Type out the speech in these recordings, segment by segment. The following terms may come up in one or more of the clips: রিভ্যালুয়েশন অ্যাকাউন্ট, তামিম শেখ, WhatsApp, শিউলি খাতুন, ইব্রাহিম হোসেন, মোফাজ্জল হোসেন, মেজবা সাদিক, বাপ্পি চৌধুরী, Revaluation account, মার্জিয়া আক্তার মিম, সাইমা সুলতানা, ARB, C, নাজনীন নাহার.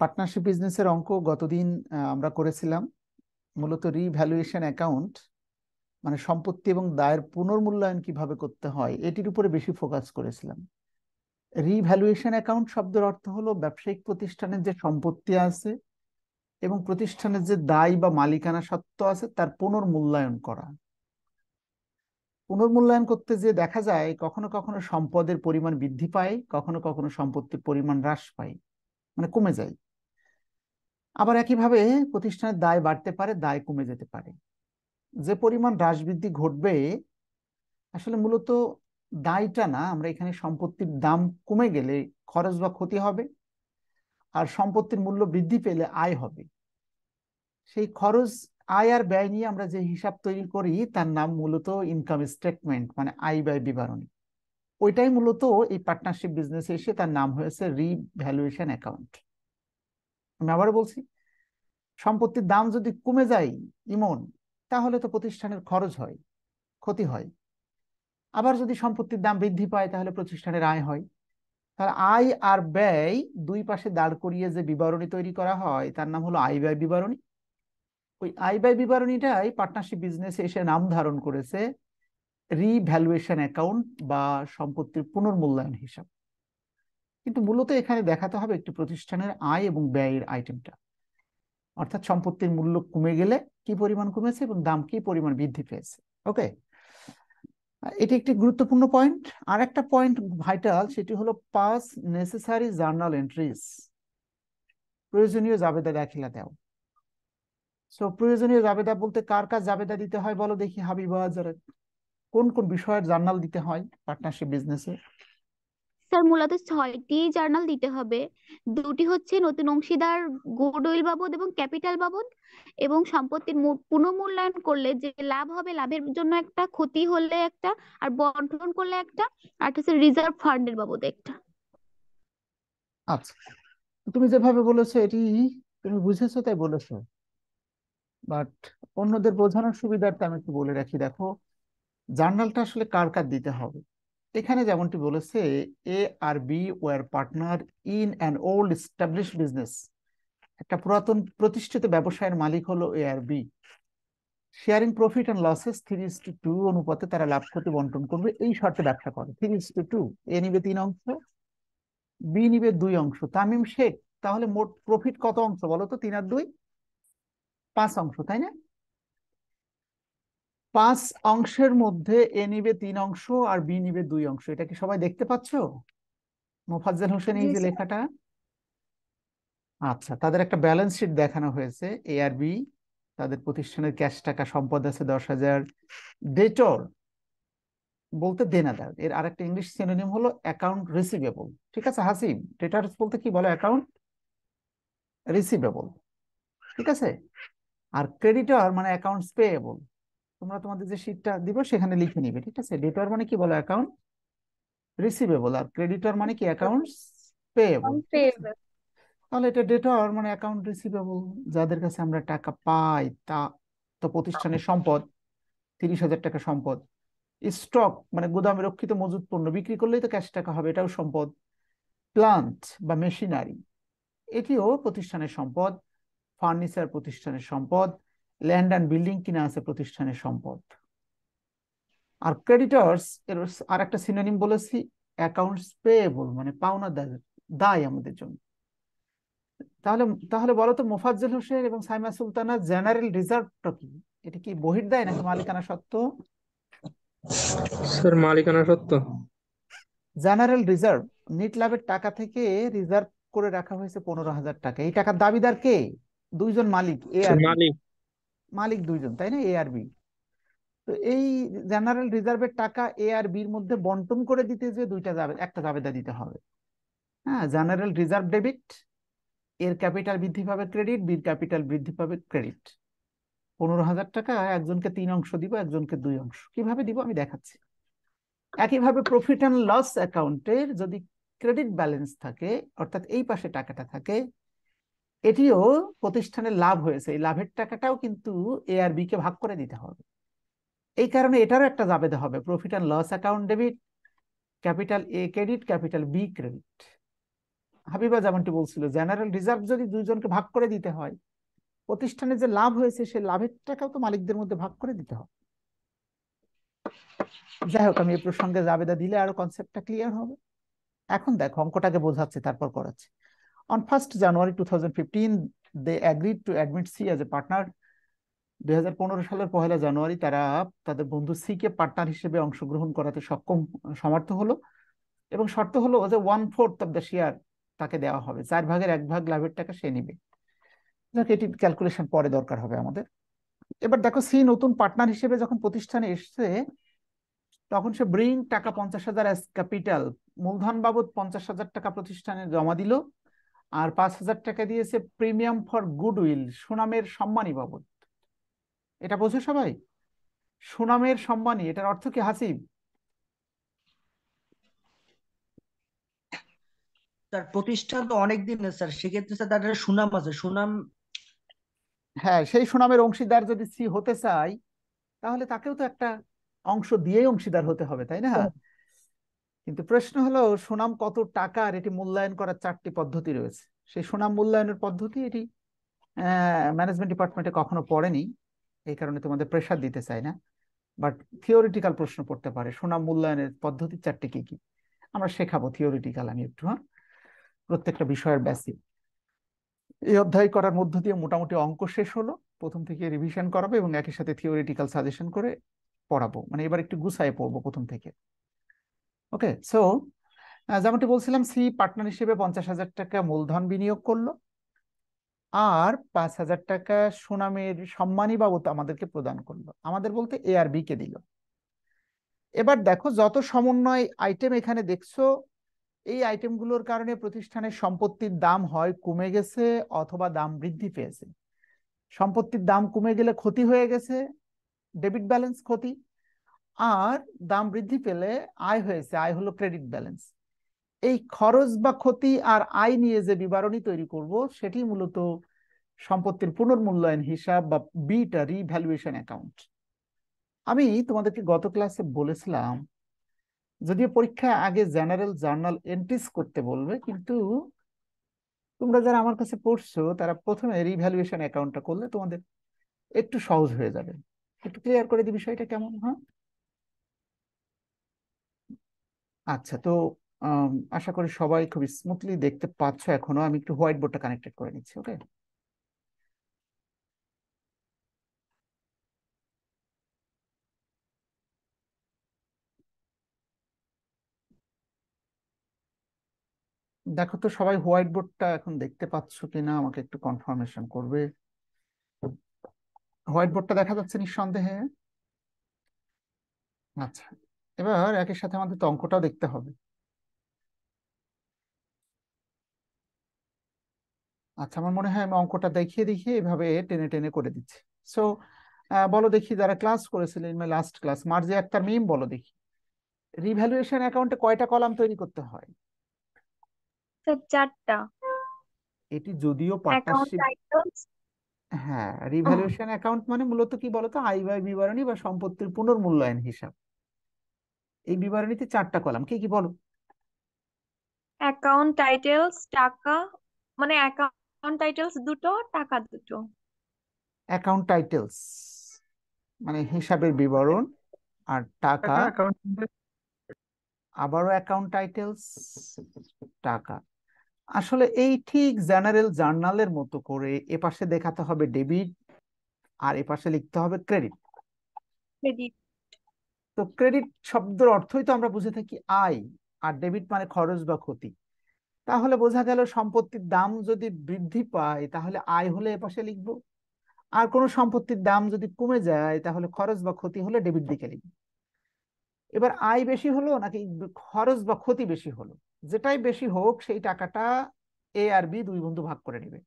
Partnership বিজনেসের অঙ্ক গতদিন আমরা করেছিলাম। মূলত রিভ্যালুয়েশন অ্যাকাউন্ট মানে সম্পত্তি এবং দায়ের পুনর্মূল্যায়ন কিভাবে করতে হয় এটির উপরে বেশি ফোকাস করেছিলাম। রিভ্যালুয়েশন অ্যাকাউন্ট শব্দের অর্থ হলো ব্যবসায়িক প্রতিষ্ঠানের যে সম্পত্তি আছে এবং প্রতিষ্ঠানের যে দায় বা মালিকানা সত্ত্ব আছে তার পুনর্মূল্যায়ন করা। পুনর্মূল্যায়ন করতে যে দেখা যায় কখনো কখনো সম্পদের পরিমাণ বৃদ্ধি পায়, কখনো কখনো সম্পত্তির পরিমাণ হ্রাস পায় মানে কমে যায়, আবার একইভাবে প্রতিষ্ঠানের দায় বাড়তে পারে, দায় কমে যেতে পারে। যে পরিমাণ হ্রাস বৃদ্ধি ঘটবে আসলে মূলত দায়টা না, আমরা এখানে সম্পত্তির দাম কমে গেলে খরচ বা ক্ষতি হবে, আর সম্পত্তির মূল্য বৃদ্ধি পেলে আয় হবে। সেই খরচ আয় আর ব্যয় নিয়ে আমরা যে হিসাব তৈরি করি তার নাম মূলত ইনকাম স্টেটমেন্ট মানে আয় ব্যয় বিবরণী। ওইটাই মূলত এই পার্টনারশিপ বিজনেসে এসে তার নাম হয়েছে রিভ্যালুয়েশন অ্যাকাউন্ট। আমি আবার বলছি, সম্পত্তির দাম যদি কমে যায় ইমন তাহলে তো প্রতিষ্ঠানের খরচ হয়, ক্ষতি হয়, আবার যদি সম্পত্তির দাম বৃদ্ধি পায় তাহলে প্রতিষ্ঠানের আয় হয়। তাহলে আয় আর ব্যয় দুই পাশে দাঁড় করিয়ে যে বিবরণী তৈরি করা হয় তার নাম হলো আয় ব্যয় বিবরণী। ওই আয় ব্যয় বিবরণীটাই পার্টনারশিপ বিজনেসে এসে নাম ধারণ করেছে রিভ্যালুয়েশন অ্যাকাউন্ট বা সম্পত্তির পুনর্মূল্যায়ন হিসাব। কিন্তু মূলত এখানে দেখাতে হবে একটি প্রতিষ্ঠানের আয় এবং ব্যয়ের আইটেমটা, অর্থাৎ সম্পত্তির মূল্য কমে গেলে কি পরিমাণ কমেছে এবং দাম কি পরিমাণ বৃদ্ধি পেয়েছে। ওকে, এটি একটি গুরুত্বপূর্ণ পয়েন্ট। আর একটা পয়েন্ট ভাইটাল, সেটি হলো পাস নেসেসারি জার্নাল এন্ট্রিজ, প্রয়োজনীয় জাবেদা দাখিলা দাও। সো প্রয়োজনীয় জাবেদা বলতে কার কার জাবেদা দিতে হয় বলো দেখি হাবিবা, যারা কোন কোন বিষয়ের জার্নাল দিতে হয় পার্টনারশিপ বিজনেসে? স্যার মূলত ৬টি জার্নাল দিতে হবে। দুটি হচ্ছে নতুন অংশীদার গুডউইল বাবদ এবং ক্যাপিটাল বাবদ, এবং সম্পত্তির পুনঃমূল্যায়ন করলে যে লাভ হবে, লাভের জন্য একটা, ক্ষতি হলে একটা, আর বণ্টন করলে একটা, আর হচ্ছে রিজার্ভ ফান্ডের বাবদ একটা। আচ্ছা, তুমি যেভাবে বলেছো এটি তুমি বুঝেছো তাই বলেছো, বাট অন্যদের বোঝানোর সুবিধার্থে আমি একটু বলে রাখি। দেখো জার্নালটা আসলে কার কার দিতে হবে। এখানে যেমনটি বলেছে ARB are partner in an old establish business, একটা পুরাতন প্রতিষ্ঠিত ব্যবসায়ের মালিক হলো ARB। Sharing profit and losses 3:2 অনুপাতে তারা লাভ ক্ষতি বন্টন করবে এই শর্তে ব্যবসা করে। 3:2, এ নিবে 3 অংশ, বি নিবে 2 অংশ। তামিম শেখ, তাহলে মোট প্রফিট কত অংশ বলো তো? 3 আর 2 5 অংশ, তাই না? 5 অংশের মধ্যে এ নিবে 3 অংশ আর বি নিবে 2 অংশ। এটা কি সবাই দেখতে পাচ্ছ মোফাজ্জল হোসেন এই যে লেখাটা? আচ্ছা, তাদের একটা ব্যালেন্স শিট দেখানো হয়েছে। ARB তাদের প্রতিষ্ঠানের ক্যাশ টাকা সম্পদ আছে 10,000। ডেটর বলতে দেনাদার, এর আরেকটা ইংলিশ সিনোনিম হলো অ্যাকাউন্ট রিসিভেবল। ঠিক আছে হাসিব, ডেটার বলতে কি বলো? অ্যাকাউন্ট রিসিভেবল, ঠিক আছে। আর ক্রেডিটর মানে অ্যাকাউন্টস পেয়েবল। তোমরা তোমাদের যে শীটটা দিব সেখানে লিখে নিবে, ঠিক আছে? ডেটর মানে কি বলো? অ্যাকাউন্ট রিসিভেবল, আর ক্রেডিটর মানে কি? Accounts payable. তাহলে এটা ডেটর মানে অ্যাকাউন্ট রিসিভেবল, যাদের কাছে আমরা টাকা পাই তা তো প্রতিষ্ঠানের সম্পদ, 30,000 টাকা সম্পদ। স্টক মানে গুদামে রক্ষিত মজুদ পণ্য, বিক্রি করলেই তো ক্যাশ টাকা হবে, এটাও সম্পদ। প্লান্ট বা মেশিনারি, এটিও প্রতিষ্ঠানের সম্পদ। ফার্নিচার প্রতিষ্ঠানের সম্পদ। ল্যান্ড অ্যান্ড বিল্ডিং কিনা আছে প্রতিষ্ঠানের সম্পদ। আর ক্রেডিটর্স এর আর একটা সিনোনিম বলেছি অ্যাকাউন্টস পেয়েবল, মানে পাওনা দায় আমাদের জন্য। তাহলে বলো তো মোফাজ্জল হোসেন এবং সাইমা সুলতানা, জেনারেল রিজার্ভটা কি? এটা কি বহির দায় নাকি মালিকানা সত্ত্ব? স্যার মালিকানা সত্ত্ব। জেনারেল রিজার্ভ, নিট লাভের টাকা থেকে রিজার্ভ করে রাখা হয়েছে 15,000 টাকা। এই টাকার দাবিদার কে? দুইজন মালিক, মালিক দুইজন, তাই না? ARB। তো এই জেনারেল রিজার্ভের টাকা ARB এর মধ্যে বন্টন করে দিতে যে একটা জাবেদা দিতে হবে। হ্যাঁ, জেনারেল রিজার্ভ ডেবিট, এর ক্যাপিটাল বৃদ্ধি পাবে ক্রেডিট, বির ক্যাপিটাল বৃদ্ধি পাবে ক্রেডিট। 15,000 টাকা একজনকে 3 অংশ দিব, একজনকে 2 অংশ। কিভাবে দিব আমি দেখাচ্ছি। একইভাবে প্রফিট অ্যান্ড লস অ্যাকাউন্টের যদি ক্রেডিট ব্যালেন্স থাকে, অর্থাৎ এই পাশে টাকাটা থাকে, এটিও প্রতিষ্ঠানের লাভ হয়েছে, এই লাভের টাকাটাও কিন্তু ARB কে ভাগ করে দিতে হবে। এই কারণে এটারও একটা জাবেদা হবে profit and loss account debit, capital A credit, capital B credit. Habiba যেমনটি বলছিল, জেনারেল রিজার্ভ যদি দুইজনকে ভাগ করে দিতে হয়, প্রতিষ্ঠানে যে লাভ হয়েছে সেই লাভের টাকাও তো মালিকদের মধ্যে ভাগ করে দিতে হবে। যাই হোক, আমি এই প্রসঙ্গে জাবেদা দিলে আরো কনসেপ্টটা ক্লিয়ার হবে। এখন দেখো অঙ্কটাকে বোঝাচ্ছে, তারপর করাচ্ছে। On 1st January 2015 they agreed to admit C as a partner. 2015 সালের 1লা জানুয়ারি তারা তাদের বন্ধু সি কে পার্টনার হিসেবে অংশগ্রহণ করাতে সক্ষম সমর্থ হলো, এবং শর্ত হলো যে 1/4 অফ দ্য শেয়ার তাকে দেওয়া হবে, 4 ভাগের 1 ভাগ লাভের টাকা সে নেবে। যাক, এটি ক্যালকুলেশন পরে দরকার হবে আমাদের। এবার দেখো, সি নতুন পার্টনার হিসেবে যখন প্রতিষ্ঠানে এসছে তখন সে ব্রিং টাকা 50,000 অ্যাজ ক্যাপিটাল, মূলধন বাবদ 50,000 টাকা প্রতিষ্ঠানে জমা দিল, আর 5,000 টাকা দিয়েছে প্রিমিয়াম ফর গুডউইল, সুনামের সম্মানী বাবদ। এটা বোঝো সবাই, সুনামের সম্মানী, এটার অর্থ কি হাসিব? তার প্রতিষ্ঠান তো অনেক দিন স্যার, সেক্ষেত্রে স্যার তার সুনাম আছে, সুনাম। হ্যাঁ, সেই সুনামের অংশীদার যদি সি হতে চায় তাহলে তাকেও তো একটা অংশ দিয়েই অংশীদার হতে হবে, তাই না? কিন্তু প্রশ্ন হলো সুনাম কত টাকার, এটি মূল্যায়ন করার 4টি পদ্ধতি রয়েছে। সেই সুনাম মূল্যায়নের পদ্ধতি এটি ম্যানেজমেন্ট ডিপার্টমেন্টে কখনো পড়েনি, এই কারণে তোমাদের প্রেসার দিতে চাই না, বাট থিওরিটিক্যাল প্রশ্ন পড়তে পারে। সুনাম মূল্যায়নের পদ্ধতি 4টি কি কি আমরা শেখাবো থিওরিটিক্যাল, আমি একটু প্রত্যেকটা বিষয়ের বেসিক এই অধ্যায় করার মধ্য দিয়ে মোটামুটি অঙ্ক শেষ হলো। প্রথম থেকে রিভিশন করাবো এবং একই সাথে থিওরিটিক্যাল সাজেশন করে পড়াবো, মানে এবার একটু গুছায় পড়বো প্রথম থেকে। ওকে, সো যেমনটি বলছিলাম, সি পার্টনার হিসেবে 50,000 টাকা মূলধন বিনিয়োগ করলো, আর 5,000 টাকা সুনামের সম্মানী বাবদ আমাদেরকে প্রদান করলো, আমাদের বলতে ARB কে দিল। এবার দেখো, যত সমন্বয় আইটেম এখানে দেখছো, এই আইটেমগুলোর কারণে প্রতিষ্ঠানের সম্পত্তির দাম হয় কমে গেছে অথবা দাম বৃদ্ধি পেয়েছে। সম্পত্তির দাম কমে গেলে ক্ষতি হয়ে গেছে, ডেবিট ব্যালেন্স ক্ষতি, আর দাম বৃদ্ধি পেলে আয় হয়েছে, আয় হলো ক্রেডিট ব্যালেন্স। এই খরচ বা ক্ষতি আর আয় নিয়ে যে বিবরণী তৈরি করব সেটি মূলত সম্পত্তির পুনর্মূল্যায়ন হিসাব বা বিটা, রিভ্যালুয়েশন অ্যাকাউন্ট। আমি তোমাদেরকে গত ক্লাসে বলেছিলাম, যদিও পরীক্ষা আগে জেনারেল জার্নাল এন্ট্রিস করতে বলবে, কিন্তু তোমরা যারা আমার কাছে পড়ছো তারা প্রথমে রিভ্যালুয়েশন অ্যাকাউন্টটা করলে তোমাদের একটু সহজ হয়ে যাবে। একটু ক্লিয়ার করে দিই বিষয়টা কেমন। হ্যাঁ, আচ্ছা, তো আশা করি সবাই খুব স্মুথলি দেখতে পাচ্ছ। এখনো আমি একটু হোয়াইট বোর্ডটা কানেক্টেড করে নিচ্ছি। ওকে, দেখো তো সবাই হোয়াইট বোর্ডটা এখন দেখতে পাচ্ছ কিনা আমাকে একটু কনফার্মেশন করবে। হোয়াইট বোর্ডটা দেখা যাচ্ছে নিঃসন্দেহে। আচ্ছা, এবার একের সাথে আমাদের তো অঙ্কটাও দেখতে হবে। আচ্ছা, আমার মনে হয় আমি অঙ্কটা দেখিয়ে দেখিয়ে এভাবে টেনে টেনে করে দিচ্ছি। সো বলো দেখি, যারা ক্লাস করেছিলেন in my last class, মার্জিয়া আক্তার মিম, বলো দেখি রিভ্যালুয়েশন অ্যাকাউন্টে কয়টা কলাম তৈরি করতে হয়? স্যার 4টা। এটি যদিও পার্টনারশিপ। হ্যাঁ, রিভ্যালুয়েশন অ্যাকাউন্ট মানে মূলত কি বলতো, আয় ব্যয় বিবরণী বা সম্পত্তির পুনর্মূল্যায়ন হিসাব। এই বিবরণীতে 4টা কলাম, কি কি বলো? অ্যাকাউন্ট টাইটেলস, টাকা, মানে অ্যাকাউন্ট টাইটেলস দুটো, টাকা দুটো। অ্যাকাউন্ট টাইটেলস মানে হিসাবের বিবরণ আর টাকা, আবারও অ্যাকাউন্ট টাইটেলস, টাকা। আসলে এই ঠিক জেনারেল জার্নালের মতো করে এপাশে দেখাতে হবে ডেবিট আর এপাশে লিখতে হবে ক্রেডিট। তো ক্রেডিট শব্দের অর্থই তো আমরা বুঝে থাকি আয়, আর ডেবিট মানে খরচ বা ক্ষতি। তাহলে বোঝা গেল সম্পত্তির দাম যদি বৃদ্ধি পায় তাহলে আয় হলে এপাশে লিখবো, আর কোনো সম্পত্তির দাম যদি কমে যায় তাহলে খরচ বা ক্ষতি হলে ডেবিট দিকে লিখবো। এবার আয় বেশি হলো নাকি খরচ বা ক্ষতি বেশি হলো, যেটাই বেশি হোক সেই টাকাটা ARB দুই বন্ধু ভাগ করে নেবে,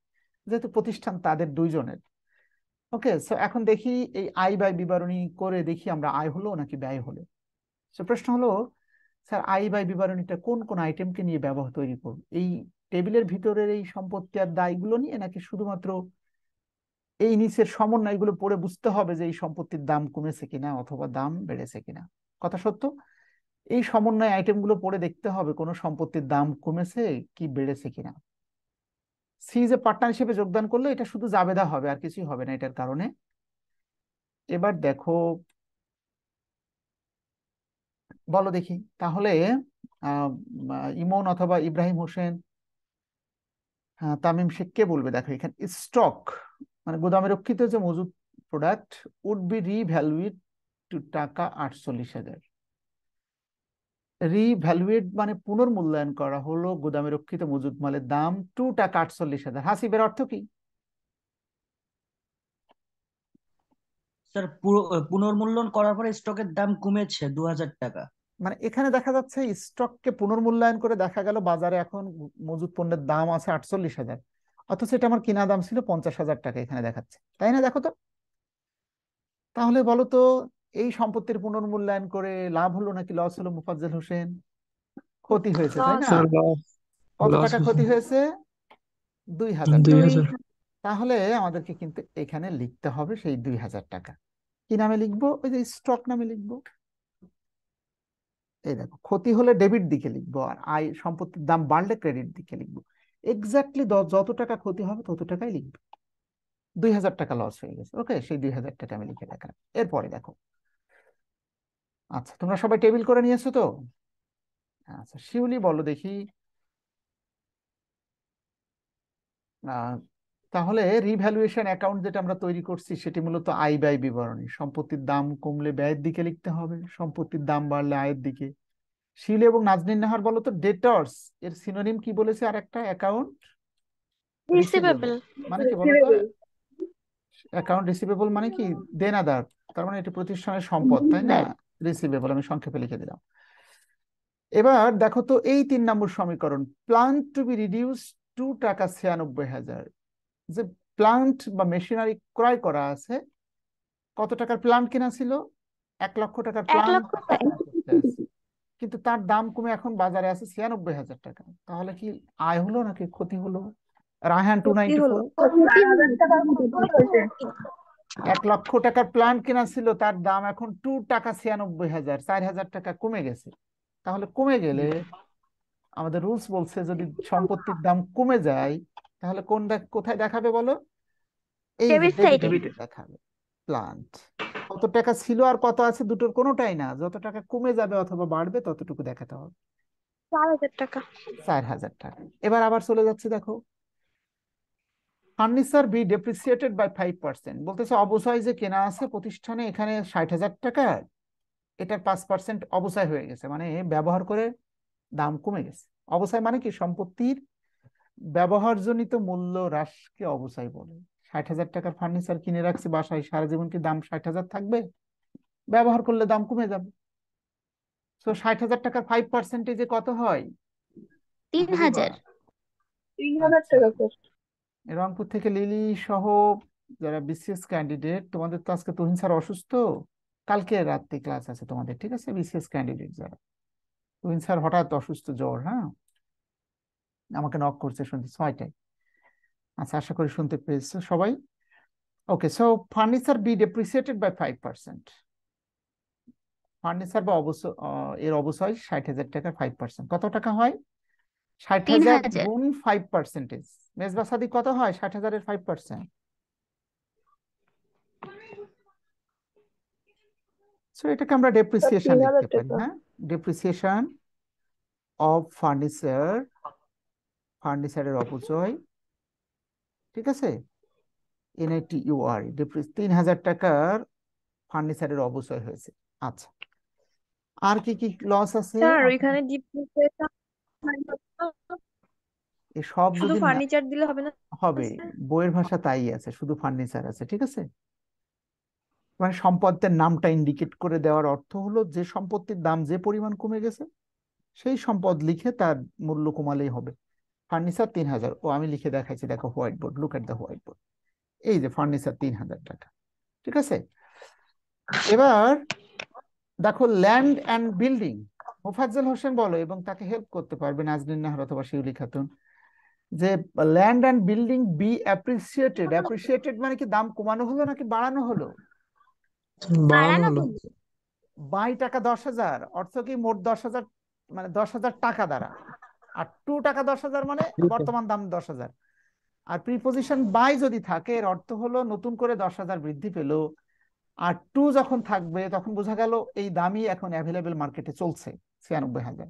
যেহেতু প্রতিষ্ঠান তাদের দুইজনের। ওকে, সো এখন দেখি এই আয় ব্যয় বিবরণী করে দেখি আমরা আয় হলো নাকি ব্যয় হলো। সো প্রশ্ন হলো স্যার আয় ব্যয় বিবরণীটা কোন কোন আইটেমকে নিয়ে ব্যবহার তৈরি করব, এই টেবিলের ভিতরের এই সম্পত্তি আর দায়গুলো নিয়ে, নাকি শুধুমাত্র এই নিচের সমন্বয়গুলো পড়ে বুঝতে হবে যে এই সম্পত্তির দাম কমেছে কিনা অথবা দাম বেড়েছে কিনা? কথা সত্য, এই সমন্বয় আইটেমগুলো পড়ে দেখতে হবে কোনো সম্পত্তির দাম কমেছে কি বেড়েছে কিনা। সি যে পার্টনারশিপে যোগদান করলো এটা শুধু জাবেদা হবে, আর কিছুই হবে না এটার কারণে। এবার দেখো, বলো দেখি তাহলে ইমন অথবা ইব্রাহিম হোসেন, হ্যাঁ তামিম শেখ কে বলবে? দেখো এখানে স্টক মানে গুদামে রক্ষিত যে মজুদ product would be revalued to taka ৪৮,০০০। রিভ্যালুয়েড মানে পুনর্মূল্যায়ন করা হলো গুদামে রক্ষিত মজুদ মালের দাম টু টাকা ৪৮,০০০। হাসিবের অর্থ কি স্যার? পুনর্মূল্যায়ন করার পরে স্টকের দাম কমেছে ২,০০০ টাকা। মানে এখানে দেখা যাচ্ছে স্টককে পুনর্মূল্যায়ন করে দেখা গেল বাজারে এখন মজুদ পণ্যের দাম আছে ৪৮,০০০, অথচ এটা আমার কিনা দাম ছিল ৫০,০০০ টাকা এখানে দেখাচ্ছে, তাই না? দেখো তো, তাহলে বলো তো এই সম্পত্তির পুনর্মূল্যায়ন করে লাভ হলো নাকি লস হলো? মুফাজ্জল হোসেন, ক্ষতি হয়েছে তাই না? কত টাকা ক্ষতি হয়েছে? ২,০০০। তাহলে আমাদেরকে কিন্তু এখানে লিখতে হবে সেই ২,০০০ টাকা। কি নামে লিখবো? ওই যে স্টক নামে লিখবো। এই দেখো, ক্ষতি হলে ডেবিট দিকে লিখবো আর আয় সম্পত্তির দাম বাড়লে ক্রেডিট দিকে লিখবো। এক্স্যাক্টলি যত টাকা ক্ষতি হবে তত টাকাই লিখবো। ২,০০০ টাকা লস হয়ে গেছে, ওকে, সেই ২,০০০ টাকা আমি লিখে রাখলাম। এরপরে দেখো, আচ্ছা তোমরা সবাই টেবিল করে নিয়েছো তো? আচ্ছা শিউলি বলো দেখি, তাহলে রিভ্যালুয়েশন অ্যাকাউন্ট যেটা আমরা তৈরি করছি সেটি মূলত আয় ব্যয় বিবরণী। সম্পত্তির দাম কমলে ব্যয়ের দিকে লিখতে হবে, সম্পত্তির দাম বাড়লে আয়ের দিকে। শিউলি এবং নাজনীন নাহার বলো তো, ডেটর্স এর সিনোনিম কি বলেছে? আর একটা অ্যাকাউন্ট রিসিভেবল মানে কি বলতো? অ্যাকাউন্ট রিসিভেবল মানে কি? দেনাদার, তার মানে এটি প্রতিষ্ঠানের সম্পদ, তাই না? রিসিভেবল আমি সংক্ষেপে লিখে দিলাম। এবার দেখো তো এই ৩ নম্বর সমীকরণ, plant to be reduce to taka ৯৬,০০০। যে প্লান্ট বা মেশিনারি ক্রয় করা আছে, কত টাকার প্লান্ট কেনা ছিল? ১,০০,০০০ টাকার প্লান্ট, কিন্তু তার দাম কমে এখন বাজারে আছে ৯৬,০০০ টাকা। তাহলে কি আয় হলো নাকি ক্ষতি হলো? রায়হান 290, ১,০০,০০০ টাকার প্লান্ট কেনা ছিল, তার দাম এখন 2,৯৬,০০০, ৪,০০০ টাকা কমে গেছে। তাহলে কমে গেলে আমাদের রুলস বলছে যদি সম্পত্তির দাম কমে যায় তাহলে কোথায় দেখাবে বলো? এই ডেবিটে দেখাবে। প্লান্ট কত টাকা ছিল আর কত আছে দুটোর কোনোটাই না, যত টাকা কমে যাবে অথবা বাড়বে ততটুকু দেখাতে হবে। ৪,০০০ টাকা। এবার আবার চলে যাচ্ছে, দেখো ফার্নিচার বি ডেপ্রিসিয়েটেড বাই 5%। বলতেছে অবসায় যে কেনা আছে প্রতিষ্ঠানে, এখানে ৬০,০০০ টাকা, এটার ৫% অবসায় হয়ে গেছে, মানে ব্যবহার করে দাম কমে গেছে। অবসায় মানে কি? সম্পত্তির ব্যবহারজনিত মূল্য হ্রাসকে অবসায় বলে। ৬০,০০০ টাকার ফার্নিচার কিনে রাখছে বাসায়, সারা জীবন কি দাম ৬০,০০০ থাকবে? ব্যবহার করলে দাম কমে যাবে। তো ৬০,০০০ টাকার 5% কত হয়? ৩,০০০ টাকা। রংপুর থেকে লিলি সহ যারা বিসিএস ক্যান্ডিডেট, তোমাদের তো আজকে তুহিন স্যার অসুস্থ, কালকে রাতে ক্লাস আছে তোমাদের, ঠিক আছে? বিসিএস ক্যান্ডিডেট যারা, তুহিন স্যার হঠাৎ অসুস্থ, জ্বর, হ্যাঁ আমাকে নক করছে শুনতে ৬টায়। আচ্ছা আশা করি শুনতে পেয়েছো সবাই, okay. So furniture be depreciated by 5%, furniture বা এর অবশ্যই ৬০,০০০ টাকার 5% কত টাকা হয়? ৬০,০০০ গুণ 5%। মেজবা সাদি কত হয় ৬০,০০০ এর 5%? সো এটাকে আমরা ডেপ্রিসিয়েশন লিখতে পারি, হ্যাঁ, ডেপ্রিসিয়েশন অফ ফার্নিচার, ফার্নিচারের অপচয়, ঠিক আছে? NATUR ৩,০০০ টাকার ফার্নিচারের অপচয় হয়েছে। আচ্ছা আর কি কি লস আছে স্যার এখানে? এই সব শুধু ফার্নিচার দিলে হবে না, হবে, বইয়ের ভাষা তাই আছে, শুধু ফার্নিচার আছে, ঠিক আছে? মানে সম্পদের নামটা ইন্ডিকেট করে দেওয়ার অর্থ হলো যে সম্পত্তির দাম যে পরিমাণ কমে গেছে সেই সম্পদ লিখে তার মূল্য কমালেই হবে। ফার্নিচার ৩,০০০, ও আমি লিখে দেখাচ্ছি, দেখো white board, look at the white board. এই যে ফার্নিচার ৩,০০০ টাকা, ঠিক আছে? এবার দেখো land and building, মোফাজ্জল হোসেন বলো এবং তাকে হেল্প করতে পারবে নাজনীন নাহার অথবা শিউলি খাতুন, যে land and building be appreciated. Appreciated মানে কি দাম কমানো হলো নাকি বাড়ানো হলো? বাই টাকা 10,000 অর্থ কি মোট 10,000 মানে 10,000 টাকা দ্বারা, আর টু টাকা 10,000 মানে বর্তমান দাম 10,000। আর প্রিপোজিশন বাই যদি থাকে এর অর্থ হলো নতুন করে 10,000 বৃদ্ধি পেল, আর টু যখন থাকবে তখন বোঝা গেল এই দামই এখন অ্যাভেলেবল মার্কেটে চলছে 96,000।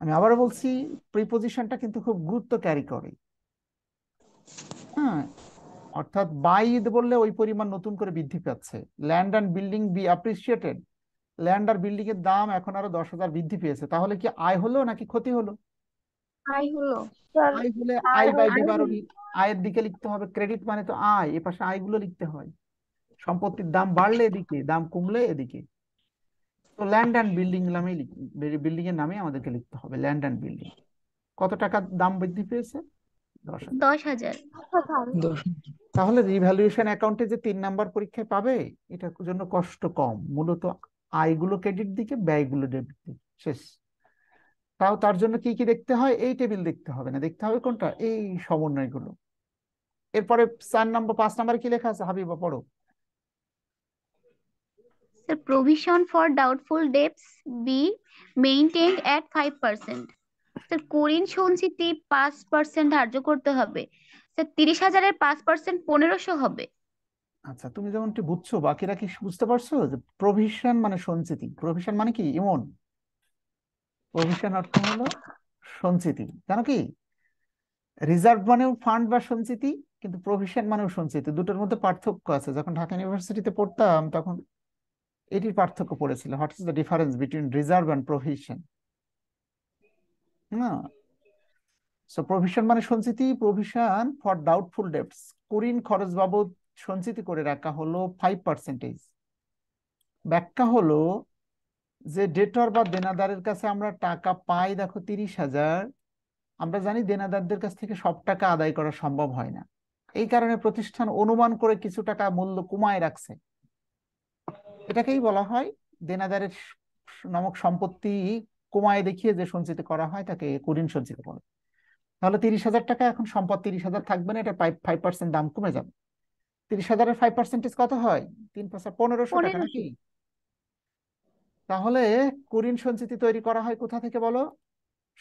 আমি আবারও বলছি প্রিপোজিশনটা কিন্তু খুব গুরুত্ব ক্যারি করে। হ্যাঁ, অর্থাৎ বাই বললে ওই পরিমাণ নতুন করে বৃদ্ধি পাচ্ছে। Land and building be appreciated, land আর বিল্ডিং এর দাম এখন আরো 10,000 বৃদ্ধি পেয়েছে, তাহলে কি আয় হলো নাকি ক্ষতি হলো? আয় হলো। আয় হলে আয় বাই বিবরণ, আয়ের দিকে লিখতে হবে, ক্রেডিট মানে তো আয়, এই পাশে আয়গুলো লিখতে হয়। সম্পত্তির দাম বাড়লে এদিকে, দাম কমলে এদিকে। তো ল্যান্ড অ্যান্ড বিল্ডিং নামে, বিল্ডিং এর নামে আমাদেরকে লিখতে হবে ল্যান্ড অ্যান্ড বিল্ডিং। কত টাকা দাম বৃদ্ধি পেয়েছে? 10,000। তাহলে রিভ্যালুয়েশন অ্যাকাউন্টে যে 3 নম্বর পরীক্ষায় পাবে এটার জন্য কষ্ট কম, মূলত আয়গুলো ক্রেডিট দিকে, ব্যয়গুলো ডেবিট দিকে, শেষ। তাও তার জন্য কি কি দেখতে হয়? এই টেবিল দেখতে হবে না, দেখতে হবে কোনটা, এই সমন্বয়গুলো। এরপরে 4 নম্বর 5 নম্বরে কি লেখা আছে হাবিবা, পড়ো। The provision for doubtful debts be maintained at 5%. Sir করেন্ট সঞ্চিতি 5% ধার্য করতে হবে। স্যার 30,000 এর 5% 1,500 হবে। আচ্ছা, তুমি যেমনটি বুঝছো বাকিরা কি বুঝতে পারছো? যে প্রভিশন মানে সঞ্চিতি, প্রভিশন মানে কি? এমন প্রভিশন অর্থ হলো সঞ্চিতি, জানো কি? রিজার্ভ মানেও ফান্ড বা সঞ্চিতি, কিন্তু প্রভিশন মানেও সঞ্চিতি, দুটোর মধ্যে পার্থক্য আছে। যখন ঢাকা ইউনিভার্সিটিতে পড়তাম তখন এটির পার্থক্য পড়েছিল, what is the difference between reserve and provision. না, সো প্রভিশন মানে সঞ্চিতি, প্রভিশন ফর ডাউটফুল ডেটস, করিন খরচ বাবদ সঞ্চিতি করে রাখা হলো 5%। ব্যাখ্যা হলো যে ডেটর বা দেনাদারের কাছে আমরা টাকা পাই, দেখো 30,000। আমরা জানি দেনাদারদের কাছ থেকে সব টাকা আদায় করা সম্ভব হয় না, এই কারণে প্রতিষ্ঠান অনুমান করে কিছু টাকা মূল্য কমায় রাখছে। এটাকেই বলা হয় দেনাদারের নামক সম্পত্তি কমায় দেখিয়ে যে সঞ্চিত করা হয় তাকে করিন সঞ্চিত বলে। তাহলে 30,000 টাকা এখন সম্পদ 30,000 থাকবে না, এটা 5% দাম কমে যাবে। 30,000-এর 5% কত হয়? 3 × 5 = 1,500 টাকা নাকি? তাহলে করিন সঞ্চিতি তৈরি করা হয় কোথা থেকে বলো?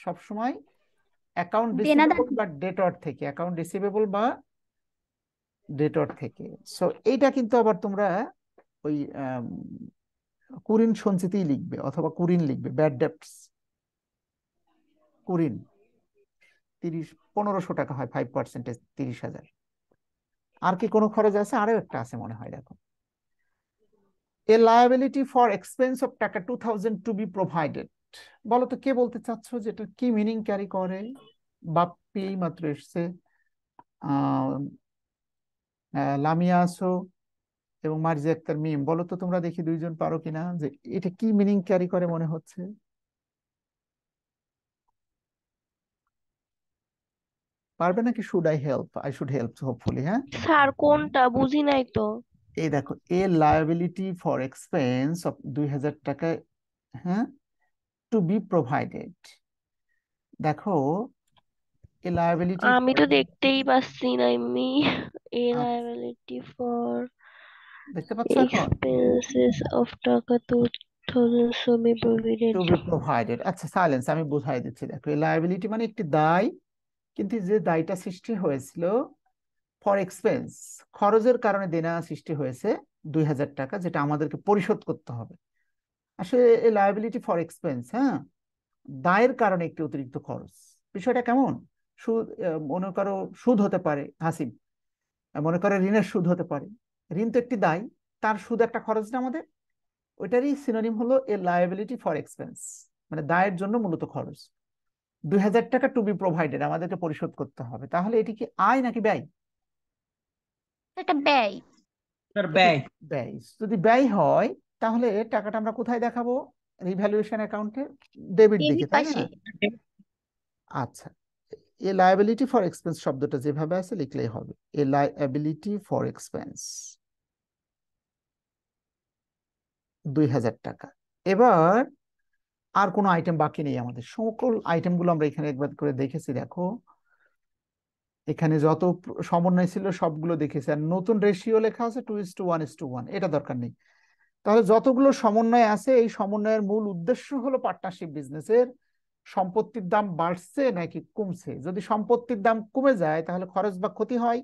সবসময় অ্যাকাউন্ট রিসিভেবল বা ডেটর থেকে, অ্যাকাউন্ট রিসিভেবল বা ডেটর থেকে। সো এইটা কিন্তু আবার তোমরা ওই কুরিন সঞ্চিতি লিখবে অথবা কুরিন লিখবে, ব্যাড ডেটস কুরিন। 1,500 টাকা হয় 5%, 30,000। আর কি কোনো খরচ আছে? আরো একটা আছে মনে হয়, দেখো। A liability for expense of taka 2,000 two be provided. বলো তো কে বলতে চাচ্ছ যে এটা কি মিনিং ক্যারি করে? বাপ্পি মাত্র এসছে, লামিয়া আসো এবং মার্জি আক্তার মিম। বলো তো তোমরা দেখি দুইজন পারো কিনা যে এটা কি মিনিং ক্যারি করে মনে হচ্ছে? পারবে নাকি? Should I help? I should help hopefully. হ্যাঁ স্যার, কোনটা বুঝি নাই তো। এই দেখো, a liability for expense of 2,000 taka, হ্যাঁ, টু বি প্রোভাইডেড। দেখো এ লায়াবিলিটি আমি তো দেখতেই পাচ্ছি না, আমি এ লায়াবিলিটি ফর দেখতে পাচ্ছো এখন expenses of taka 2,000 so be provided, to be provided. আচ্ছা সাইলেন্স, আমি বুঝাই দিচ্ছি। দেখো এ লায়াবিলিটি মানে একটি দায়, কিন্তু যে দায়টা সৃষ্টি হয়েছিল ফর এক্সপেন্স, খরচের কারণে দেনা সৃষ্টি হয়েছে 2,000 টাকা, যেটা আমাদেরকে পরিশোধ করতে হবে। আসলে এই লায়াবিলিটি ফর এক্সপেন্স, হ্যাঁ, দায়ের কারণে একটি অতিরিক্ত খরচ। বিষয়টা কেমন? সুদ, মনে করো সুদ হতে পারে, হাসিব মনে করো ঋণের সুদ হতে পারে, ঋণ তো একটি দায়, তার সুদ একটা খরচ না আমাদের, ওইটারই সিনোনিম হলো এ লায়াবিলিটি ফর এক্সপেন্স, মানে দায়ের জন্য মূলত খরচ। 2,000 টাকা টু বি প্রোভাইডেড, আমাদেরকে পরিশোধ করতে হবে। তাহলে এটি কি আয় নাকি ব্যয়? এটা ব্যয়। স্যার ব্যয়। ব্যয় যদি ব্যয় হয় তাহলে টাকাটা আমরা কোথায় দেখাবো? রিভ্যালুয়েশন অ্যাকাউন্টে ডেবিট দিকে, তাই না? আচ্ছা, এ লায়াবিলিটি ফর এক্সপেন্স শব্দটা যেভাবে আছে লিখলেই হবে, এ লায়াবিলিটি ফর এক্সপেন্স 2,000 টাকা। এবার আর কোনো আইটেম বাকি নেই আমাদের, সকল আইটেমগুলো আমরা এখানে একবার করে দেখেছি। দেখো এখানে যত সমন্বয় ছিল সবগুলো দেখেছি। আর নতুন রেশিও লেখা আছে 2:1:1, এটা দরকার নেই। তাহলে যতগুলো সমন্বয় আছে এই সমন্বয়ের মূল উদ্দেশ্য হলো পার্টনারশিপ বিজনেসের সম্পত্তির দাম বাড়ছে নাকি কমছে। যদি সম্পত্তির দাম কমে যায় তাহলে খরচ বা ক্ষতি হয়,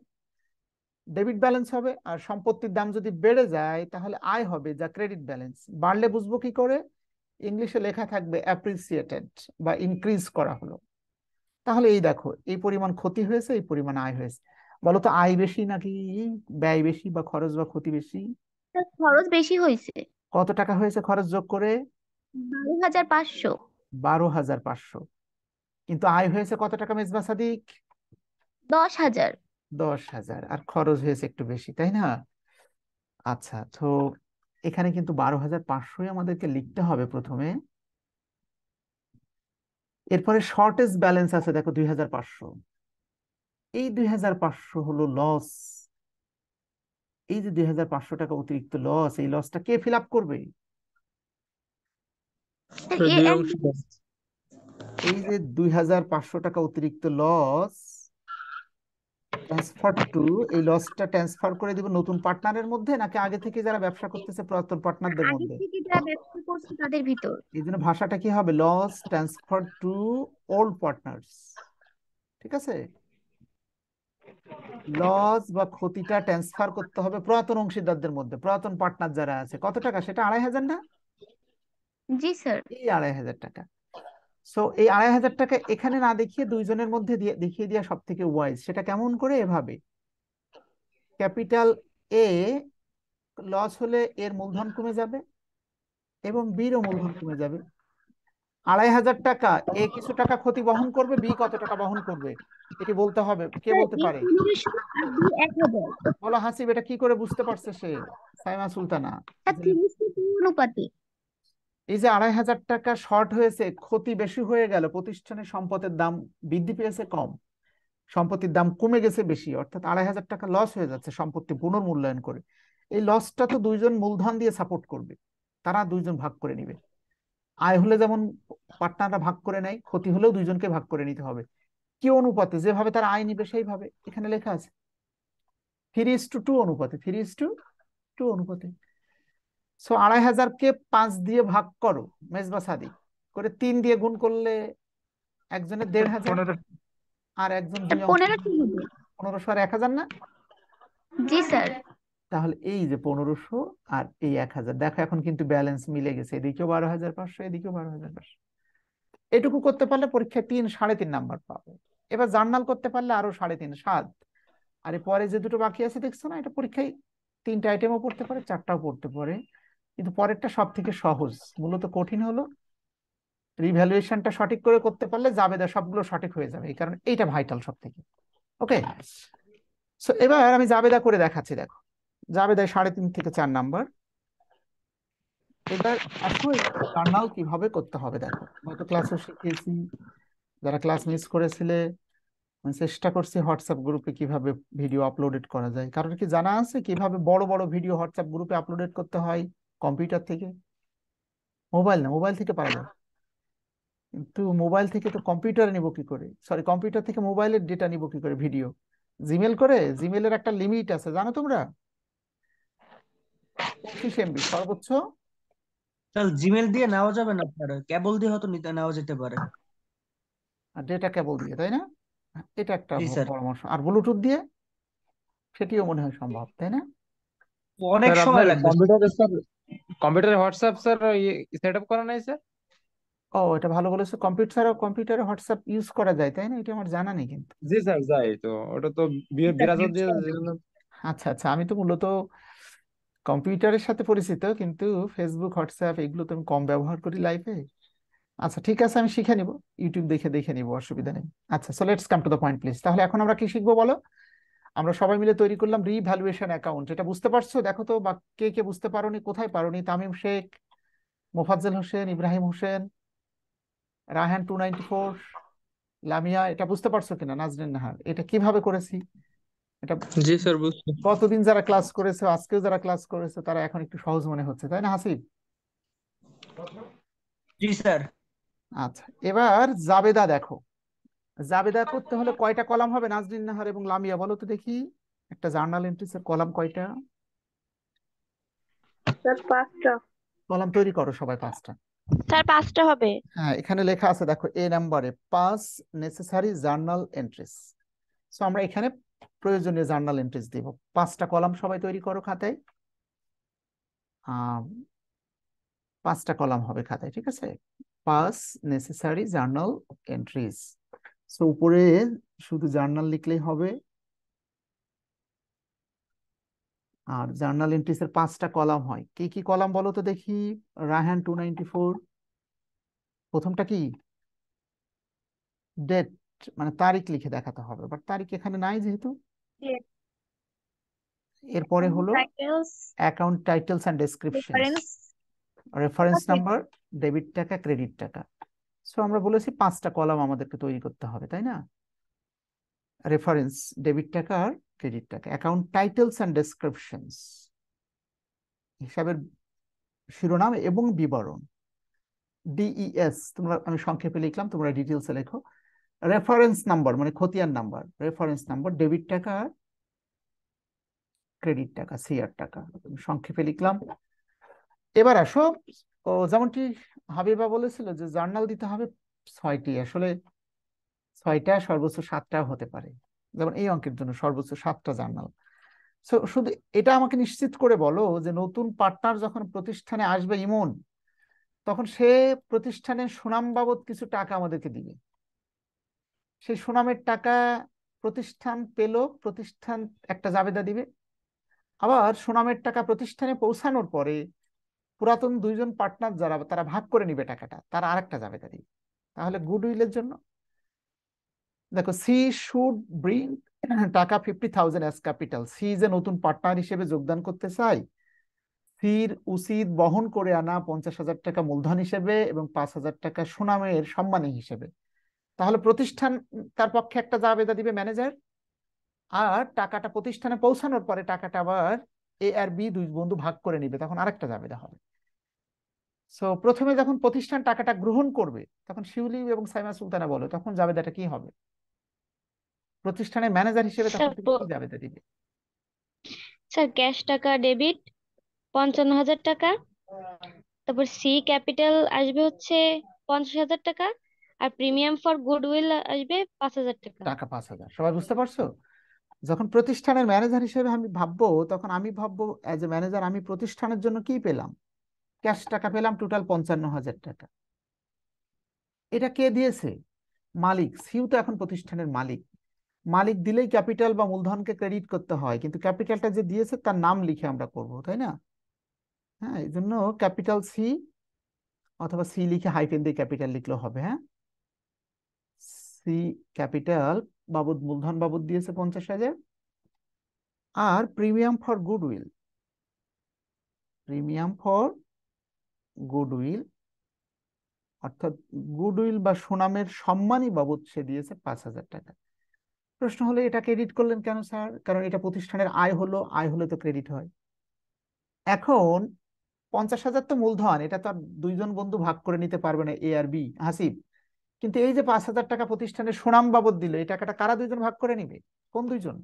ডেবিট ব্যালেন্স হবে। আর সম্পত্তির দাম যদি বেড়ে যায় তাহলে আয় হবে, যা ক্রেডিট ব্যালেন্স। বাড়লে বুঝবো কি করে? ইংলিশে লেখা থাকবে অ্যাপ্রিসিয়েটেড বা ইনক্রিজ করা হলো। তাহলে এই দেখো এই পরিমাণ ক্ষতি হয়েছে, এই পরিমাণ আয় হয়েছে। বলো তো আয় বেশি নাকি ব্যয় বেশি, বা খরচ বা ক্ষতি বেশি? খরচ বেশি হয়েছে। কত টাকা হয়েছে খরচ যোগ করে? 12,500। 12,500। কিন্তু আয় হয়েছে কত টাকা মেজবা সাদিক? 10,000। 10,000। আর খরচ হয়েছে একটু বেশি, তাই না? আচ্ছা, তো এখানে কিন্তু 12,500 আমাদেরকে লিখতে হবে প্রথমে। এরপরে শর্টেজ ব্যালেন্স আছে দেখো 2,500। এই 2,500 হলো লস। এই যে 2,500 টাকা অতিরিক্ত লস, এই লসটা কে ফিল আপ করবে? এই যে 2,500 টাকা অতিরিক্ত লস ট্রান্সফার টু, এই লসটা ট্রান্সফার করে দিব নতুন পার্টনারের মধ্যে নাকি আগে থেকে যারা ব্যবসা করতেছে পুরাতন পার্টনারদের মধ্যে? আগে থেকে যারা ব্যবসা করছে তাদের ভিতর। এইজন্য ভাষাটা কি হবে? Loss transfer to old partners. ঠিক আছে, লস বা ক্ষতিটা ট্রান্সফার করতে হবে পুরাতন অংশীদারদের মধ্যে, পুরাতন পার্টনার যারা আছে। কত টাকা সেটা? 2,500 না? জি স্যার, এই 2,500 টাকা। সো এই 2,500 টাকা এখানে না দেখিয়ে দুইজনের মধ্যে দেখিয়ে দেয়া সব থেকে ওয়াইজ। সেটা কেমন করে? এভাবে ক্যাপিটাল এ লস হলে এর মূলধন কমে যাবে এবং বির মূলধন কমে যাবে। 2,500 টাকা, এ কিছু টাকা ক্ষতি বহন করবে, বি কত টাকা বহন করবে এটি বলতে হবে। কে বলতে পারে? বলো হাসিব, এটা কি করে বুঝতে পারছে সে? সাইমা সুলতানা, এই যে 2,500 টাকা শর্ট হয়েছে, ক্ষতি বেশি হয়ে গেল, প্রতিষ্ঠানের সম্পদের দাম বৃদ্ধি পেয়েছে কম, সম্পত্তির দাম কমে গেছে বেশি, অর্থাৎ 2,500 টাকা লস হয়ে যাচ্ছে সম্পত্তি পুনর্মূল্যায়ন করে। এই লসটা তো দুইজন মূলধন দিয়ে সাপোর্ট করবে, তারা দুইজন ভাগ করে নিবে। আয় হলে যেমন পার্টনাররা ভাগ করে নেয়, ক্ষতি হলেও দুইজনকে ভাগ করে নিতে হবে। কি অনুপাতে? যেভাবে তার আয় নিবে সেইভাবে। এখানে লেখা আছে 3:2 অনুপাতে। 3:2 অনুপাতে। সো 2,500 কে 5 দিয়ে ভাগ করো মেজবা সাদিক, করে 3 দিয়ে গুণ করলে একজনের 1,500 আর একজন 1,500 আর 1,000 না? জি স্যার। তাহলে এই যে 1,500 আর এই 1,000, দেখো এখন কিন্তু ব্যালেন্স মিলে গেছে। এদিকেও 12,500, এদিকেও 12,500। এটুকু করতে পারলে পরীক্ষায় 3, 3.5 নাম্বার পাবে। এবার জার্নাল করতে পারলে আরো 3.5, 7। আর পরে যে দুটো বাকি আছে দেখছো না, এটা পরীক্ষায় 3টা আইটেমও পড়তে পারে, 4টাও পড়তে পারে, কিন্তু পরেরটা সব থেকে সহজ। মূলত কঠিন হলো রিভ্যালুয়েশনটা সঠিক করে করতে পারলে যাবে দা সবগুলো সঠিক হয়ে যাবে, এই কারণে এইটা ভাইটাল সব থেকে। ওকে, সো এবার আমি জাবেদা করে দেখাচ্ছি। দেখো জাবেদা 3.5 থেকে 4 নাম্বার। এবার আসলে জার্নাল কিভাবে করতে হবে দেখো, গত ক্লাসে শিখিয়েছি। যারা ক্লাস মিস করেছিলে, আমি চেষ্টা করছি হোয়াটসঅ্যাপ গ্রুপে কিভাবে ভিডিও আপলোডেড করা যায়। কারণ কি জানা আছে কিভাবে বড় বড় ভিডিও হোয়াটসঅ্যাপ গ্রুপে আপলোডেড করতে হয়? কম্পিউটার থেকে, মোবাইল না, মোবাইল থেকে পারা যায়, কিন্তু মোবাইল থেকে তো কম্পিউটারে নিব কি করে? সরি, কম্পিউটার থেকে মোবাইলের ডেটা নিব কি করে? ভিডিও জিমেল করে, জিমেলের একটা লিমিট আছে জানো তোমরা, 25 MB সর্বোচ্চ। জিমেল দিয়ে নেওয়া যাবে না, কেবল দিয়ে হয়তো নেওয়া যেতে পারে, আর ডেটা কেবল দিয়ে, তাই না? এটা একটা পরামর্শ। আর ব্লুটুথ দিয়ে সেটিও মনে হয় সম্ভব, তাই না? অনেক সময় লাগে। কম্পিউটারে হোয়াটসঅ্যাপ স্যার সেটআপ করা নাই স্যার? ও এটা ভালো বলেছো, কম্পিউটারে হোয়াটসঅ্যাপ ইউজ করা যায়, তাই না? এটা আমার জানা নেই কিন্তু। জি স্যার, যায় তো, ওটা তো বিরাজত দিয়ে। আচ্ছা আচ্ছা, আমি তো মূলত কম্পিউটারের সাথে পরিচিত, কিন্তু ফেসবুক, হোয়াটসঅ্যাপ এগুলো তো আমি কম ব্যবহার করি লাইফে। আচ্ছা ঠিক আছে, আমি শিখে নিব, ইউটিউব দেখে নিব, অসুবিধা নেই। আচ্ছা, so let's come to the point please. তাহলে এখন আমরা কি শিখবো বলো? আমরা সবাই মিলে তৈরি করলাম রিভ্যালুয়েশন অ্যাকাউন্ট। এটা বুঝতে পারছো? দেখো তো বা কে কে বুঝতে পারোনি, কোথায় পারোনি? তামিম শেখ, মোফাজ্জল হোসেন, ইব্রাহিম হোসেন, রায়হান 294, লামিয়া, এটা বুঝতে পারছো কিনা? নাজরিন নাহার, এটা কিভাবে করেছি? এটা জি স্যার বুঝছি। কতদিন যারা ক্লাস করেছে, আজকেও যারা ক্লাস করেছে, তারা এখন একটু সহজ মনে হচ্ছে, তাই না হাসিব? জি স্যার। আচ্ছা, এবার জাবেদা দেখো। জাবেদা করতে হলে কয়টা কলাম হবে নাজরিন নাহার এবং লামিয়া? বলো তো দেখি, একটা জার্নাল এন্ট্রিসের কলাম কয়টা? স্যার 5টা কলাম তৈরি করো সবাই 5টা স্যার 5টা হবে হ্যাঁ এখানে লেখা আছে দেখো এ নম্বরে 5 নেসেসারি জার্নাল এন্ট্রিজ সো আমরা এখানে প্রয়োজনীয় জার্নাল এন্ট্রিজ দেব 5টা কলাম সবাই তৈরি করো খাতায় 5টা কলাম হবে খাতায় ঠিক আছে 5 নেসেসারি জার্নাল এন্ট্রিজ সো উপরে শুধু জার্নাল লিখলেই হবে আর জার্নাল এন্ট্রিসের 5টা কলাম হয় কি কি কলাম বলো তো দেখি রায়হান 294 প্রথমটা কি ডেট মানে তারিখ লিখে দেখাতে হবে বাট তারিখ এখানে নাই যেহেতু এরপরে হলো account titles and description reference number debit taka credit taka so আমরা বলেছি 5টা কলাম আমাদেরকে তৈরি করতে হবে তাই না রেফারেন্স ডেবিট টাকা আর credit taka account titles and descriptions হিসাবের শিরোনাম এবং বিবরণ ডিইএস তোমরা আমি সংক্ষেপে লিখলাম তোমরা ডিটেইলসে লেখো রেফারেন্স নাম্বার মানে খতিয়ান number reference number debit taka আর ক্রেডিট টাকা সিআর টাকা সংক্ষেপে লিখলাম এবার আসো যেমনটি হাবিবা বলেছিল যে জার্নাল দিতে হবে 6টি আসলে 6টা সর্বোচ্চ 7টা হতে পারে যেমন এই অঙ্কের জন্য সর্বোচ্চ 7টা জার্নাল সো শুধু এটা আমাকে নিশ্চিত করে বলো যে নতুন পার্টনার যখন প্রতিষ্ঠানে আসবে ইমন তখন সে প্রতিষ্ঠানের সুনাম বাবদ কিছু টাকা আমাদেরকে দিবে সেই সুনামের টাকা প্রতিষ্ঠান পেল প্রতিষ্ঠান একটা জাবেদা দিবে আবার সুনামের টাকা প্রতিষ্ঠানে পৌঁছানোর পরে পুরাতন 2জন পার্টনার যারা তারা ভাগ করে নিবে টাকাটা তারা আরেকটা জাবেদা দিবে তাহলে গুডউইলের জন্য দেখো সি শুড ব্রিং টাকা 50,000 অ্যাজ ক্যাপিটাল সি যে নতুন পার্টনার হিসেবে যোগদান করতে চাই সির উচিত বহন করে আনা 50,000 টাকা মূলধন হিসেবে এবং 5,000 টাকা সুনামের সম্মানী হিসেবে তাহলে প্রতিষ্ঠান তার পক্ষে একটা জাবেদা দিবে ম্যানেজার আর টাকাটা প্রতিষ্ঠানে পৌঁছানোর পরে টাকাটা আবার এআরবি 2 বন্ধু ভাগ করে নেবে তখন আরেকটা জাবেদা হবে সো প্রথমে যখন প্রতিষ্ঠান টাকাটা গ্রহণ করবে তখন শিউলি এবং সাইমা সুলতানা বলো তখন জাবেদাটা কি হবে প্রতিষ্ঠানের ম্যানেজার হিসেবে তখন জাবেদা দিবে স্যার ক্যাশ টাকা ডেবিট 55,000 টাকা তারপর সি ক্যাপিটাল আসবে হচ্ছে 50,000 টাকা আর প্রিমিয়াম ফর গুডউইল আসবে 5,000 টাকা টাকা 5,000 সবাই বুঝতে পারছো যখন প্রতিষ্ঠানের ম্যানেজার হিসেবে আমি ভাববো তখন আমি ভাববো অ্যাজ এ ম্যানেজার আমি প্রতিষ্ঠানের জন্য কি পেলাম ক্যাশ টাকা পেলাম টোটাল 55,000 টাকা এটা কে দিয়েছে মালিক সিউ তো এখন প্রতিষ্ঠানের মালিক মালিক দিলেই ক্যাপিটাল বা মূলধনকে ক্রেডিট করতে হয় কিন্তু ক্যাপিটালটা যে দিয়েছে তার নাম লিখে আমরা করব তাই না হ্যাঁ এইজন্য ক্যাপিটাল সি অথবা সি লিখে হাইফেন দিয়ে ক্যাপিটাল লিখলেও হবে হ্যাঁ সি ক্যাপিটাল বাবদ মূলধন বাবদ দিয়েছে 50,000 আর প্রিমিয়াম ফর গুডউইল অর্থাৎ গুডউইল বা সুনামের সম্মানী বাবদ সে দিয়েছে 5,000 টাকা প্রশ্ন হলো এটা ক্রেডিট করলেন কেন স্যার কারণ এটা প্রতিষ্ঠানের আয় হলে তো ক্রেডিট হয় এখন 50,000 তো মূলধন এটা তো 2জন বন্ধু ভাগ করে নিতে পারবে না এ আর বি হাসিব কিন্তু এই যে 5,000 টাকা প্রতিষ্ঠানের সুনাম বাবদ দিল এই টাকাটা কারা 2জন ভাগ করে নেবে কোন 2জন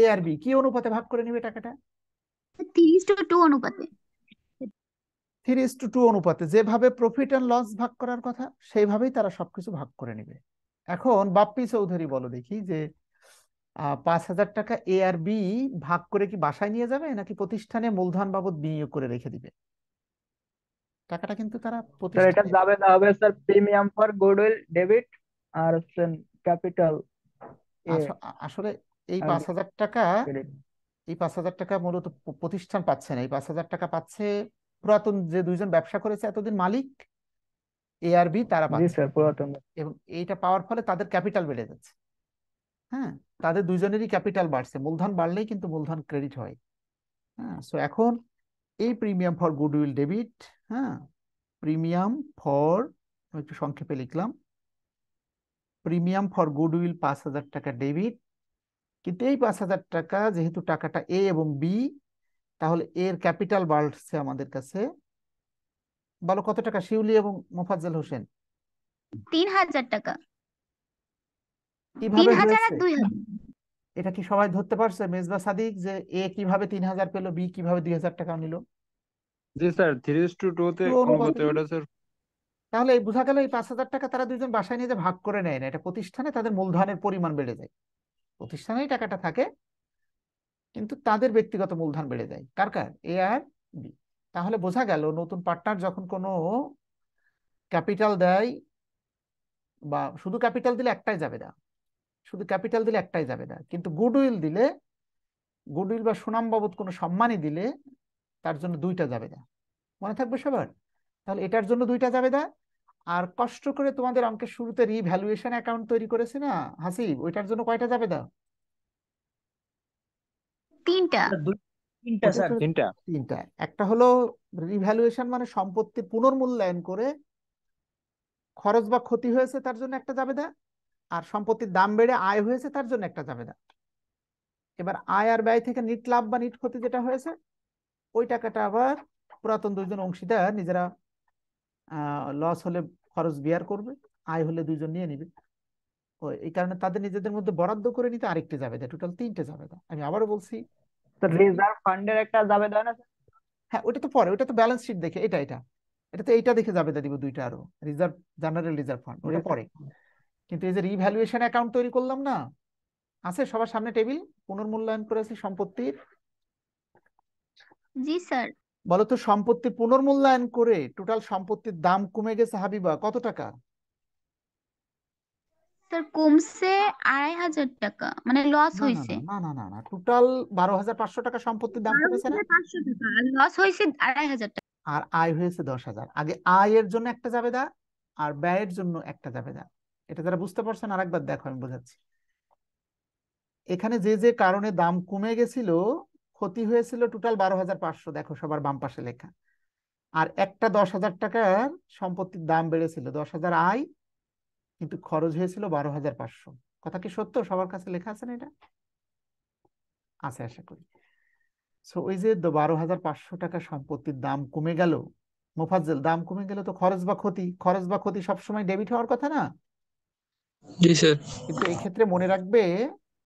এ আর বি কি অনুপাতে ভাগ করে নেবে টাকাটা 3:2 অনুপাতে 3:2 অনুপাতে যেভাবে প্রফিট এন্ড লস ভাগ করার কথা সেইভাবেই তারা সবকিছু ভাগ করে নেবে এখন বাপ্পি চৌধুরী বলো দেখি যে 5,000 টাকা এ আর বি ভাগ করে কি বাসায় নিয়ে যাবে নাকি প্রতিষ্ঠানে মূলধন বাবদ বিনিয়োগ করে রেখে দিবে টাকাটা কিন্তু তারা প্রতিষ্ঠানে এটা যাবে না হবে sir premium for goodwill debit আর ক্যাপিটাল আসলে এই 5,000 টাকা মূলত প্রতিষ্ঠান পাচ্ছে না এই 5,000 টাকা পাচ্ছে পুরাতন যে 2জন ব্যবসা করেছে এতদিন মালিক এআরবি তারা পাচ্ছে এবং এইটা পাওয়ার ফলে তাদের ক্যাপিটাল বেড়ে যাচ্ছে হ্যাঁ তাদের 2জনেরই ক্যাপিটাল বাড়ছে মূলধন বাড়লেই কিন্তু মূলধন ক্রেডিট হয় হ্যাঁ সো এখন এই প্রিমিয়াম ফর গুডউইল ডেবিট হ্যাঁ প্রিমিয়াম ফর আমি একটু সংক্ষেপে লিখলাম প্রিমিয়াম ফর গুডউইল 5,000 টাকা ডেবিট কিন্তু এই 5,000 টাকা যেহেতু টাকাটা এ এবং বি তাহলে এর ক্যাপিটাল বাড়ছে আমাদের কাছে বলো কত টাকা শিউলি এবং মোফাজ্জল হোসেন 3,000 টাকা কিভাবে 3,000 আর 2,000 এটা কি সবাই ধরতে পারছে মেজবা সাদিক যে এ কিভাবে 3000 পেল বি কিভাবে 2000 টাকা নিল? জি স্যার 3:2 তে অনুপাত এটা স্যার। তাহলে এই বুঝা গেল এই 5000 টাকা তারা দুইজন বাসায় নিয়ে যে ভাগ করে নেয় না, এটা প্রতিষ্ঠানে তাদের মূলধনের পরিমাণ বেড়ে যায়, প্রতিষ্ঠানেই টাকাটা থাকে কিন্তু তাদের ব্যক্তিগত মূলধন বেড়ে যায়। কার কার? এ আর বি। তাহলে বোঝা গেল নতুন পার্টনার যখন কোনো ক্যাপিটাল দেয় বা শুধু ক্যাপিটাল দিলে একটাই যাবে না, শুধু ক্যাপিটাল দিলে একটাই যাবে না, কিন্তু গুডউইল দিলে, গুডউইল বা সুনাম বাবদ কোনো সম্মানই দিলে তার জন্য দুইটা যাবে না, মনে থাকবে সবার। তাহলে এটার জন্য দুইটা যাবে না। আর কষ্ট করে তোমাদের অঙ্কের শুরুতে রিভ্যালুয়েশন অ্যাকাউন্ট তৈরি করেছে না হাসিব, ওইটার জন্য কয়টা যাবে না? তিনটা। তিনটা। একটা হলো রিভ্যালুয়েশন মানে সম্পত্তি পুনর্মূল্যায়ন করে খরচ বা ক্ষতি হয়েছে তার জন্য একটা যাবে না, আর সম্পত্তির দাম বেড়ে আয় হয়েছে তার জন্য একটা যাবে না। এবার আয় আর ব্যয় থেকে নিট লাভ বা নিট ক্ষতি যেটা হয়েছে ওই টাকাটা আবার পুরাতন দুইজন অংশীদার নিজেরা লস হলে খরচ বিয়ার করবে, আয় হলে দুইজন নিয়ে নিবে। ওই এই কারণে তাদের নিজেদের মধ্যে বরাদ্দ করে নিতে আরেকটা যাবে না, টোটাল তিনটে যাবে না। আমি আবারও বলছি রিজার্ভ ফান্ডের একটা যাবে না স্যার। হ্যাঁ ওটা তো পরে, ওটা তো ব্যালেন্স শীট দেখে, এটা এটা এটা তো এইটা দেখে যাবে দিব দুইটা আরো, রিজার্ভ জেনারেল রিজার্ভ ফান্ড ওটা পরে। কিন্তু এই যে রিভ্যালুয়েশন অ্যাকাউন্ট তৈরি করলাম না, আছে সবার সামনে টেবিল, পুনর্মূল্যায়ন করেছি সম্পত্তির। জি স্যার। বলো তো সম্পত্তি পুনর্মূল্যায়ন করে টোটাল সম্পত্তির দাম কমে গেছে হাবিবা কত টাকা? স্যার কমছে 2500 টাকা, মানে লস হইছে। না না না না, টোটাল 12500 টাকা সম্পত্তির দাম কমেছে না, 500 টাকা আর লস হইছে 2500 টাকা, আর আয় হয়েছে 10000। আগে আয়ের জন্য একটা যাবে না আর ব্যয়ের জন্য একটা যাবে না। এটা যারা বুঝতে পারছেন আরেকবার দেখো আমি বোঝাচ্ছি। এখানে যে যে কারণে দাম কমে গেছিল, ক্ষতি হয়েছিল টোটাল 12500, দেখো সবার বাম পাশে লেখা। আর একটা 10000 টাকার সম্পত্তির দাম বেড়েছিল 10000 আয়, কিন্তু খরচ হয়েছিল 12500। কথা কি সত্য? সবার কাছে লেখা আছে না? এটা আছে আশা করি। সো ওই যে 12500 টাকা সম্পত্তির দাম কমে গেল মোফাজ্জল, দাম কমে গেল তো খরচ বা ক্ষতি, খরচ বা ক্ষতি সবসময় ডেবিট হওয়ার কথা না। জি স্যার। কিন্তু এই ক্ষেত্রে মনে রাখবে